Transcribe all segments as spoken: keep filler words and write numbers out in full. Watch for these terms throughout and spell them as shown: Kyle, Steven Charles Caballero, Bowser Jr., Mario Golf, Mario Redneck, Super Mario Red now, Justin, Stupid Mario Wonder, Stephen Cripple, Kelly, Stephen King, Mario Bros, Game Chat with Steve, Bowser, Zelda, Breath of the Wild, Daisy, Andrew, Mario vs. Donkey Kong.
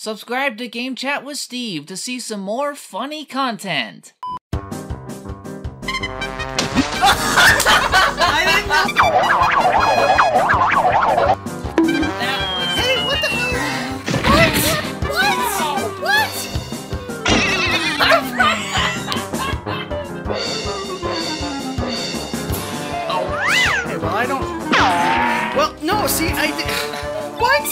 Subscribe to Game Chat with Steve to see some more funny content. I didn't know. No, see, I did. What?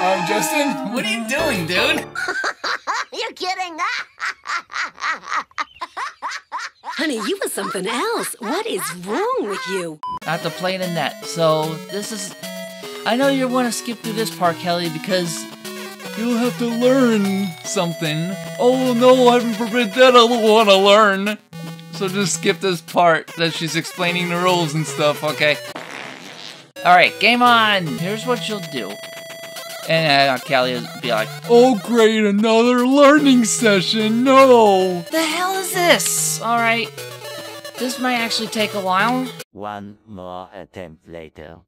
Um, Justin? What are you doing, dude? You're kidding. Honey, you were something else. What is wrong with you? I have to play in the net, so this is... I know you want to skip through this part, Kelly, because... you'll have to learn something. Oh no, heaven forbid that I don't want to learn. So just skip this part that she's explaining the rules and stuff, okay. Alright, game on! Here's what you'll do. And uh, Kelly will be like, oh great, another learning session, no! The hell is this? Alright, this might actually take a while. One more attempt later.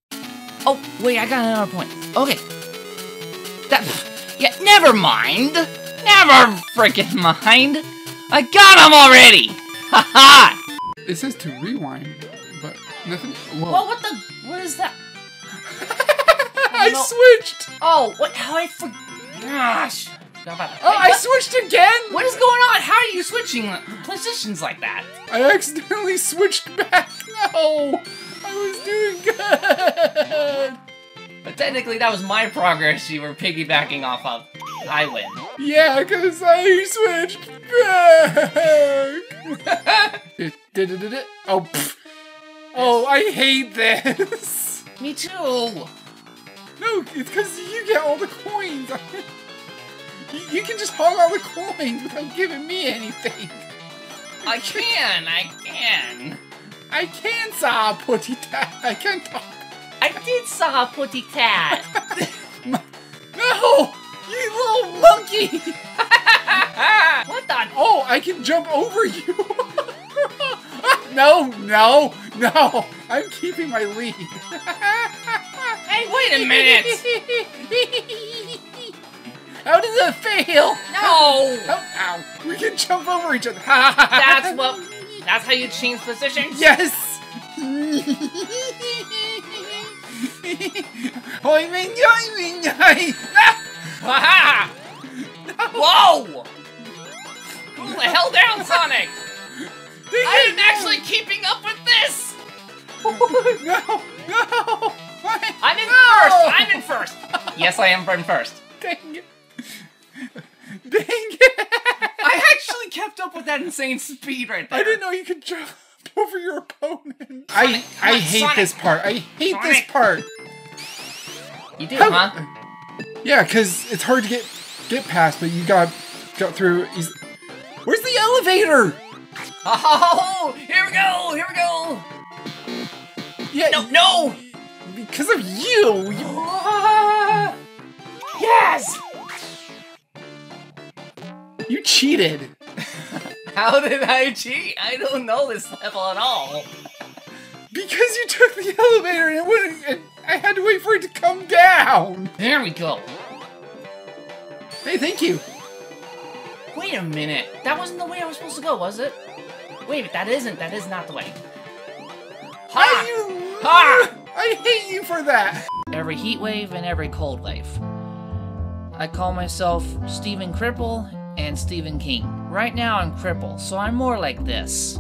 Oh, wait, I got another point. Okay. That... yeah, never mind! Never freaking mind! I got him already! Ha ha! It says to rewind, but nothing. Whoa. Well, what the? What is that? I, I switched! Oh, what? How I for? Gosh! How about that? Oh, hey, I switched again! What is going on? How are you switching positions like that? I accidentally switched back! No! I was doing good! But technically, that was my progress you were piggybacking off of. I win. Yeah, because I switched back! Oh, pfft. Oh, I hate this! Me too! No, it's because you get all the coins! You can just hog all the coins without giving me anything! I can, I can! I can, sa potita! I can talk! I did saw a putty cat! No! You little monkey! What the? Oh, I can jump over you! No, no, no! I'm keeping my lead! Hey, wait a minute! How does it fail? No! Oh, ow. We can jump over each other! That's what. That's how you change positions? Yes! Oi, me, oi, me, oi! Haha! Whoa! Cool the hell down, Sonic! I'm actually keeping up with this! No! No! What? I'm in no. first! I'm in first! Yes, I am in first. Dang it! Dang it! I actually kept up with that insane speed right there. I didn't know you could jump over your opponent. I I hate this part. I hate this part. You do, huh? Yeah, cause it's hard to get get past, but you got got through. Where's the elevator? Oh, here we go! Here we go! Yeah. No, no! Because of you. you uh, yes. You cheated. How did I cheat? I don't know this level at all. Because you took the elevator and it wouldn't. And I had to wait for it to come down. There we go. Hey, thank you. Wait a minute. That wasn't the way I was supposed to go, was it? Wait, but that isn't. That is not the way. Ha! How you, ha! I hate you for that. Every heat wave and every cold wave. I call myself Stephen Cripple and Stephen King. Right now I'm crippled, so I'm more like this.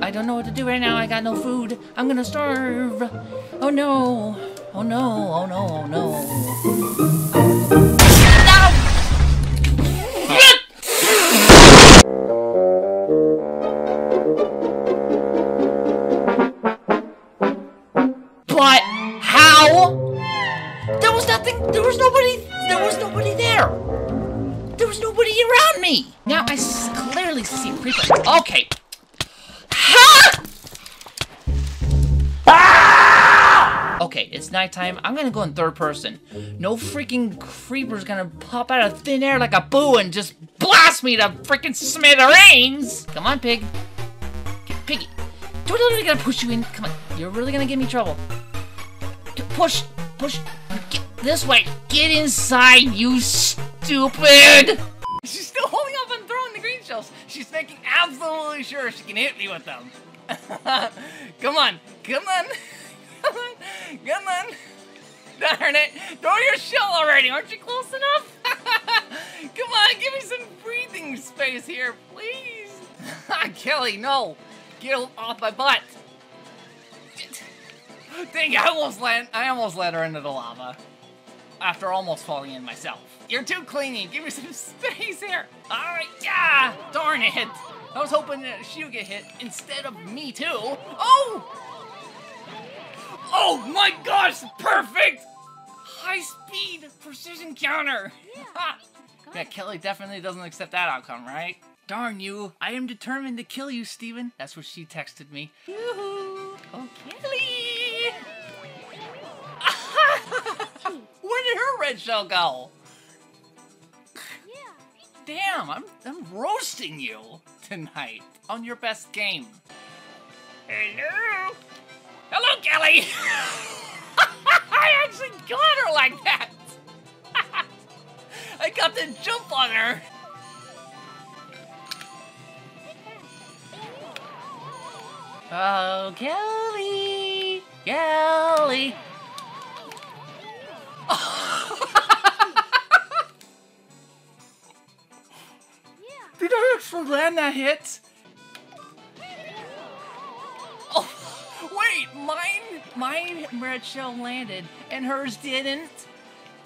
I don't know what to do right now, I got no food. I'm gonna starve. Oh no, oh no, oh no, oh no. No! But how? There was nothing, there was nobody, there was nobody there. There was nobody around me. Now I s clearly see creeper. Okay. okay, it's nighttime, I'm gonna go in third person. No freaking creeper's gonna pop out of thin air like a boo and just blast me to freaking smithereens! Come on, pig. Piggy. Do I really gotta push you in? Come on, you're really gonna give me trouble. Push, push, get this way. Get inside, you stupid! She's still holding up and throwing the green shells. She's making absolutely sure she can hit me with them. Come on, come on, come on, come on. Darn it, throw your shell already. Aren't you close enough? Come on, give me some breathing space here, please. Kelly, no. Get off my butt! Dang, I almost land, I almost led her into the lava. After almost falling in myself. You're too clingy, give me some space here! Alright, yeah! Darn it! I was hoping that she would get hit instead of me too. Oh! Oh my gosh, perfect! High speed precision counter! Yeah, yeah, Kelly definitely doesn't accept that outcome, right? Darn you, I am determined to kill you, Stephen. That's what she texted me. Yoo-hoo! Oh, Kelly! Where did her red shell go? Yeah. Damn, I'm, I'm roasting you tonight on your best game. Hello? Hello, Kelly! I actually got her like that! I got the jump on her! Oh, Kelly! Kelly! Oh. Did I actually land that hit? Oh, wait! Mine, mine red shell landed, and hers didn't.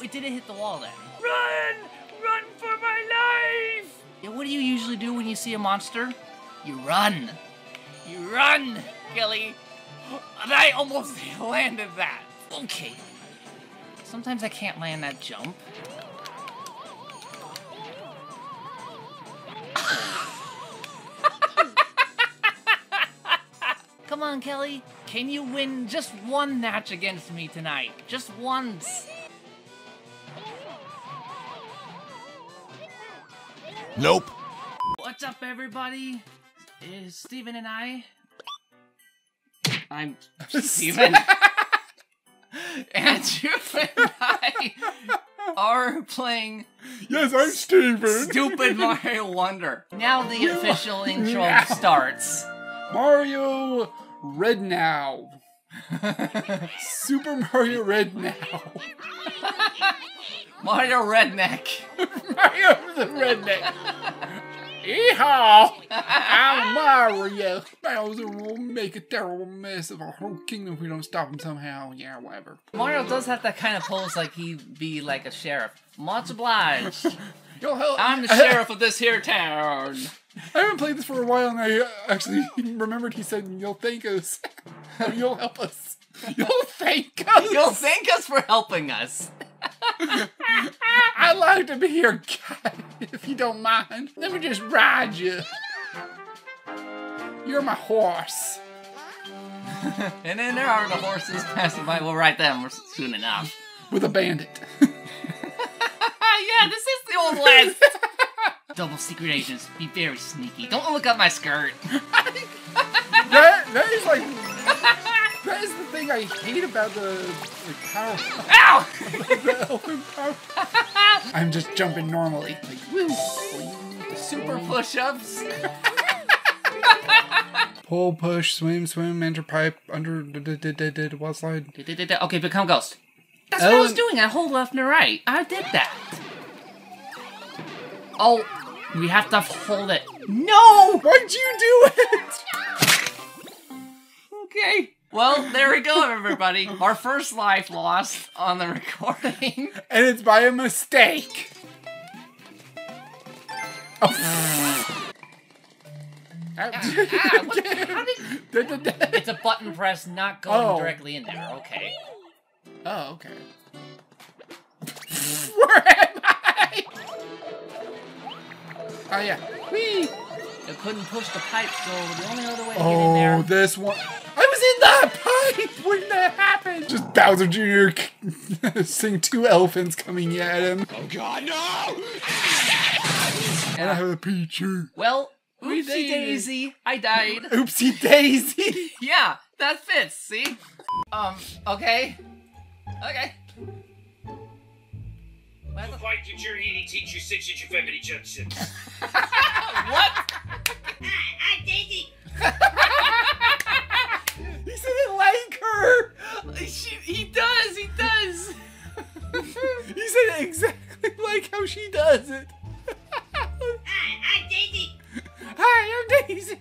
It didn't hit the wall then. Run! Run for my life! Yeah, what do you usually do when you see a monster? You run. You run, Kelly! And I almost landed that. Okay. Sometimes I can't land that jump. Come on, Kelly. Can you win just one match against me tonight? Just once. Nope. What's up, everybody? Is Stephen and I... I'm Stephen. Andrew and I are playing... Yes, I'm Stephen. Stupid Mario Wonder. Now the you official intro now. starts. Mario Red now. Super Mario Red now. Mario Redneck. Mario the Redneck. Yeehaw! I'm Mario! Bowser will make a terrible mess of our whole kingdom if we don't stop him somehow. Yeah, whatever. Mario does have that kind of pose like he'd be like a sheriff. Much obliged. Yo, hell, I'm the I, sheriff of this here town. I haven't played this for a while and I actually remembered he said, you'll thank us. You'll help us. You'll thank us. You'll thank us for helping us. I'd like to be your guide, if you don't mind. Let me just ride you. You're my horse. And then there are the horses passing by. We'll ride them soon enough. With a bandit. Yeah, this is the old west. Double secret agents, be very sneaky. Don't look up my skirt. that, that is like... That is the thing I hate about the, the power. Ow! The open power. I'm just jumping normally. Like, woo! Super push-ups. Pull, push, swim, swim, enter pipe, under, wall slide. Okay, become ghost. That's what I was doing. I hold left and right. I did that. Oh, we have to hold it. No! Why'd you do it? Okay. Well, there we go, everybody. Our first life lost on the recording. And it's by a mistake. Oh. Uh, ah, ah, what, how did, it's a button press not going oh. directly in there, okay. Oh, okay. Where am I? Oh, yeah. Whee! I couldn't push the pipe, so the only other way to oh, get in there... Oh, this one... I was in that pipe! Why wouldn't that happen? Just Bowser Junior seeing two elephants coming at him. Oh god, no! And I have a picture. Well, oopsie daisy, I died. Oopsie daisy. Yeah, that fits, see? Um, okay. Okay. Why did your E D teach you six inch infirmity junction? What? I'm Daisy. He said it like her. She, he does, he does. He said it exactly like how she does it. Hi, I'm Daisy. Hi, I'm Daisy.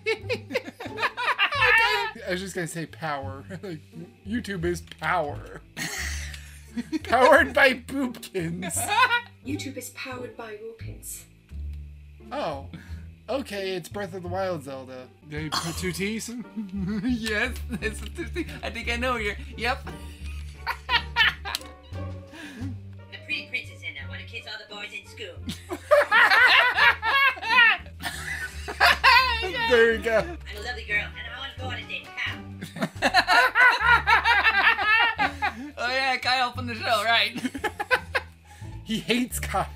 I was just going to say power. Like, YouTube is power. Powered by poopkins. YouTube is powered by Woopkins. Oh. Okay, it's Breath of the Wild, Zelda. They put two T's? Yes, it's two T's. I think I know you're. Yep. The pretty princess in there. Want to kiss all the boys in school. Yes. There you go. I'm a lovely girl, and I want to go on a date. How? Oh, yeah, Kyle from the show, right? He hates Kyle.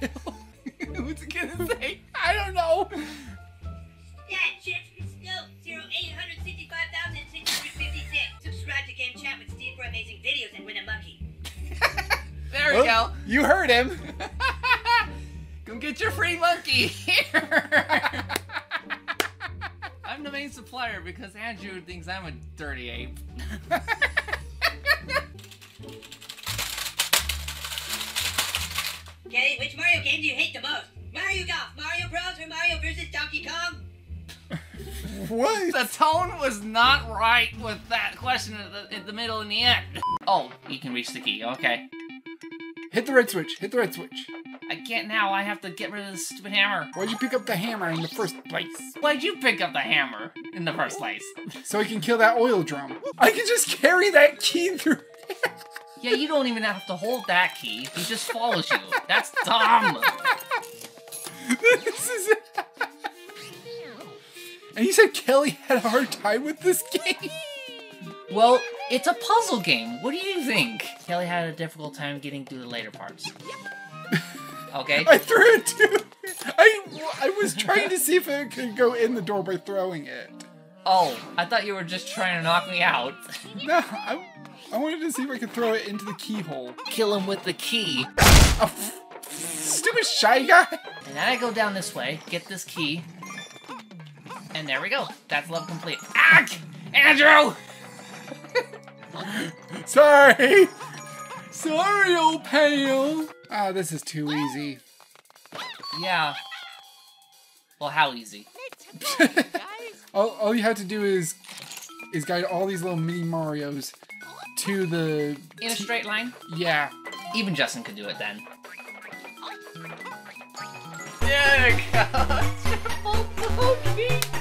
What's it gonna say? I don't know. Dad, chat from Scope zero eight six five six five six. Subscribe to Game Chat with Steve for amazing videos and win a monkey. There we well, go. You heard him. Come get your free monkey here. I'm the main supplier because Andrew thinks I'm a dirty ape. Kelly, which Mario game do you hate the most? Mario Golf, Mario Bros, or Mario versus. Donkey Kong? What? The tone was not right with that question at the, at the middle and the end. Oh, you can reach the key, okay. Hit the red switch, hit the red switch. I can't now, I have to get rid of this stupid hammer. Why'd you pick up the hammer in the first place? Why'd you pick up the hammer in the first place? So I can kill that oil drum. I can just carry that key through. Yeah, you don't even have to hold that key. He just follows you. That's dumb. This is... And you said Kelly had a hard time with this game? Well, it's a puzzle game. What do you think? Kelly had a difficult time getting through the later parts. Okay. I threw it too. I, I was trying to see if it could go in the door by throwing it. Oh, I thought you were just trying to knock me out. No, I, I wanted to see if I could throw it into the keyhole. Kill him with the key. Oh, stupid shy guy. And then I go down this way, get this key, and there we go. That's level complete. Ah, Andrew! Sorry. Sorry, old pal. Ah, oh, this is too easy. Yeah. Well, how easy? All, all you have to do is is guide all these little mini Marios to the... In a straight line? Yeah. Even Justin could do it then. There it goes!